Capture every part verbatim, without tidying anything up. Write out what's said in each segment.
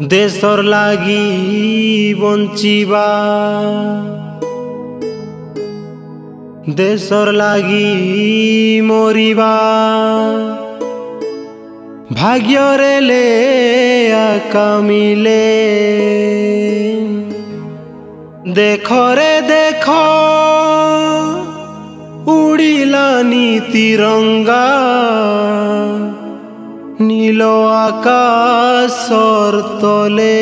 देशर लागी बंचिबा देशर लागी मरिबा भाग्यरे ले आकामिले देखरे देख उड़िलानी तिरंगा नीलो आकाशर तले।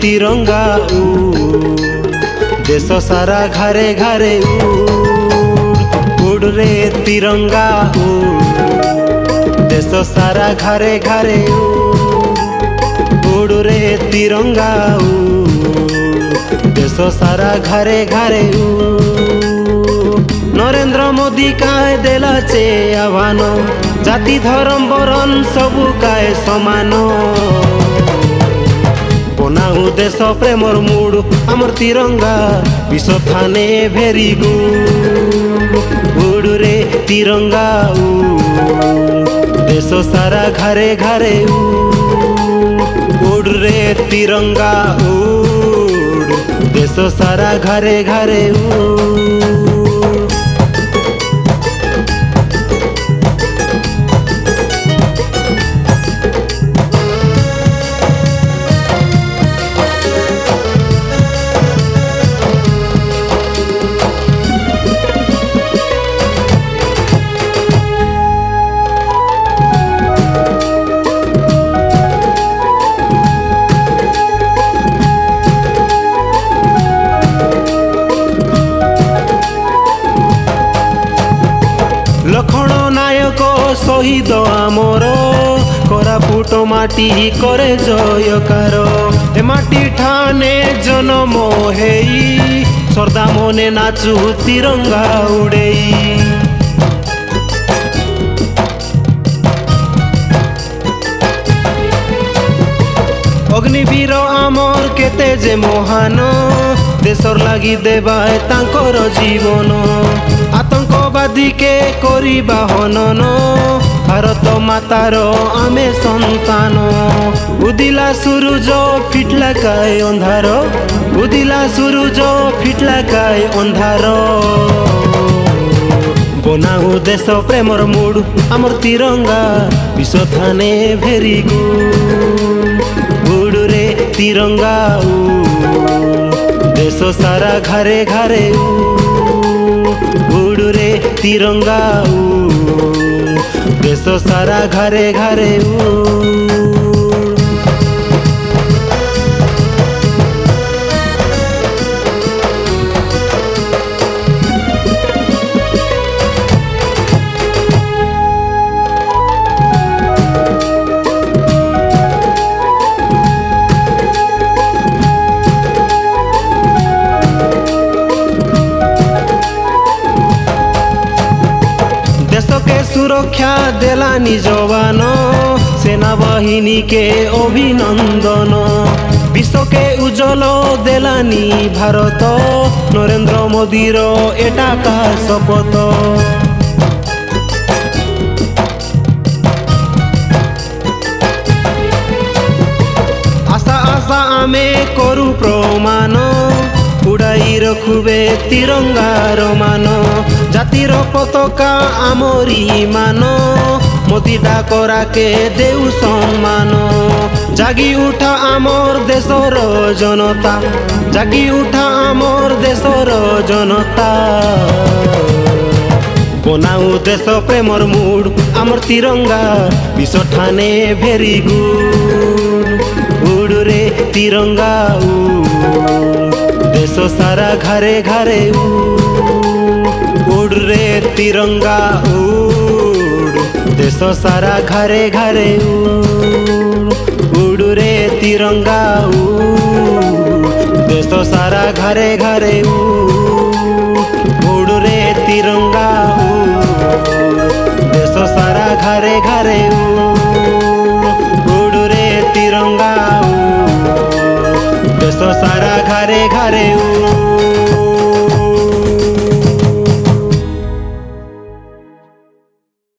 तिरंगा देश सारा घरे घरे उड़ रे तिरंगा देश सारा घरे घरे उड़ रे तिरंगा देश सारा घरे घरे। नरेंद्र मोदी काहे देला चे आह्वान जाति धर्म वरण सबू काहे समान बनाऊ देश प्रेमर मूड आमर तिरंगा विश्व थाने भेरी गुड़ रे तिरंगा देश सारा घरे घरे उड़ रे तिरंगा उड़ देश सारा घरे घरे। लखण नायक शहीद आमर कोरापुट माटी करे जयकार ए माटी ठाने जन्म हेई श्रद्धा मने नाचू तिरंगा उड़ेई अग्निवीर आमर केते जे महान देशर लागी देबाय तांकर जीवन आतंकवादी के करिबा हनन भारत मातार आमे संतान। उदिला सूरज फिटला काय अंधार उदिला सूरज फिटला काय अंधार बनाऊ देश प्रेमर मूड आमर तिरंगा विश्व थाने भेरी गुड़ रे तिरंगा देश सारा घरे घरे उड़ रे तिरंगा देश सारा घरे घरे। सुरक्षा देलानी जवान सेना बाहिनी के अभिनंदन विश्व के उज्जवल देलानी भारत नरेंद्र मोदीर एटा का शपथ आशा आशा आमे करू प्रमाण उड़ाई रखुबे तिरंगार मान जातिर पताका आमरी मान मोदी डाकरा के देउ सम्मान। जागी उठा आमर देशर जनता जागी उठा आमर देशर जनता बनाऊ देश प्रेमर मूड आमर तिरंगा विश्व ठाने भेरी गुड़ रे तिरंगा देश सारा घरे घरे। उड़ रे तिरंगा उड़, देश सारा घरे घरे उड़। उड़ रे तिरंगा उड़, देश सारा घरे घरे उड़। उड़ रे तिरंगा उड़, देश सारा घरे घरे उड़। उड़ रे तिरंगा उड़, देश सारा घरे घरे उड़।